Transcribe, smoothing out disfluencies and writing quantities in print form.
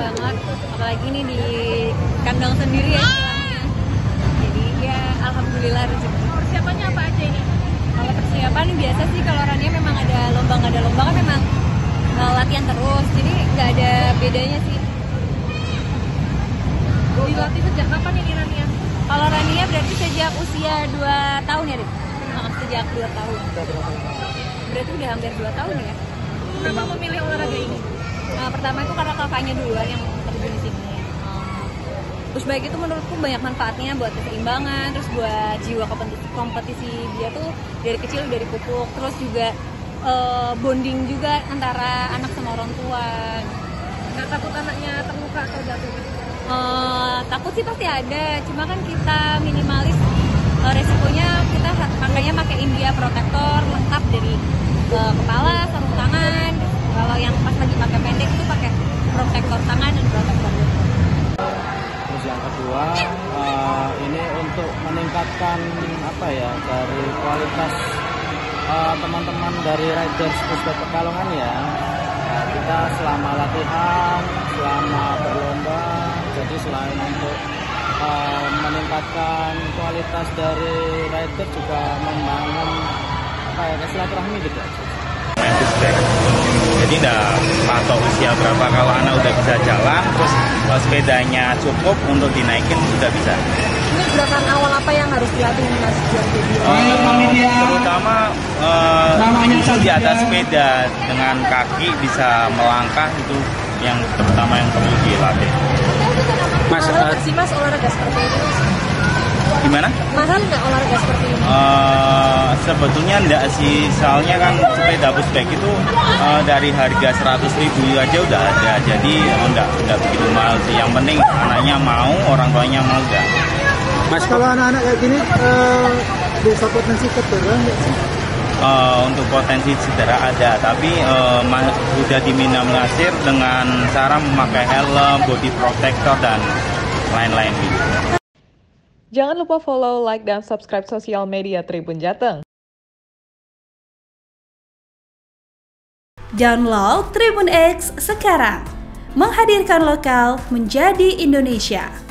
banget, apalagi ini di kandang sendiri ya. Jadi ya alhamdulillah rezeki. Persiapannya apa aja ini? Kalau persiapan biasa sih, kalau Rania memang ada lomba kan memang latihan terus, jadi nggak ada bedanya sih. Dilatih sejak kapan ini Rania? Kalau Rania berarti sejak usia 2 tahun ya, Dik? Sejak 2 tahun. Berarti udah hampir 2 tahun ya? Kenapa memilih olahraga ini? Pertama itu karena kakaknya duluan yang terjun di sini. Pushbike itu menurutku banyak manfaatnya buat keseimbangan, terus buat jiwa kompetisi dia tuh dari kecil udah dipupuk, terus juga bonding juga antara anak sama orang tua. Nggak takut anaknya terluka atau jatuh? Takut sih pasti ada, cuma kan kita minimalis resikonya. Kita makanya pakai India protektor lengkap dari kepala, sarung tangan. Kalau yang pas lagi pakai pendek itu pakai protektor tangan dan protektor lutut. Terus yang kedua ini untuk meningkatkan apa ya, dari kualitas teman-teman dari Riders Pushbike Pekalongan ya. Kita selama latihan, selama berlomba, jadi selain untuk meningkatkan kualitas dari rider juga membangun silaturahmi gitu. Jadi tidak patok usia berapa, kalau anak udah bisa jalan, terus sepedanya cukup untuk dinaikin sudah bisa. Ini gerakan awal apa yang harus dilatih Mas Jordi? Terutama itu di atas sepeda dengan kaki bisa melangkah, itu yang terutama yang perlu dilatih. Mas, Mas olahraga seperti ini gimana? Mahal nggak olahraga seperti ini? Sebetulnya enggak sih, soalnya kan sepeda pushbike itu dari harga 100.000 aja udah ada, jadi enggak begitu mahal sih. Yang penting anaknya mau, orang tuanya mau enggak. Mas, kalau anak-anak kayak gini bisa potensi cedera nggak sih? Untuk potensi cedera ada, tapi sudah diminimalisir dengan cara memakai helm, body protector, dan lain-lain. Jangan lupa follow, like, dan subscribe sosial media Tribun Jateng. Download TribunX sekarang, menghadirkan lokal menjadi Indonesia.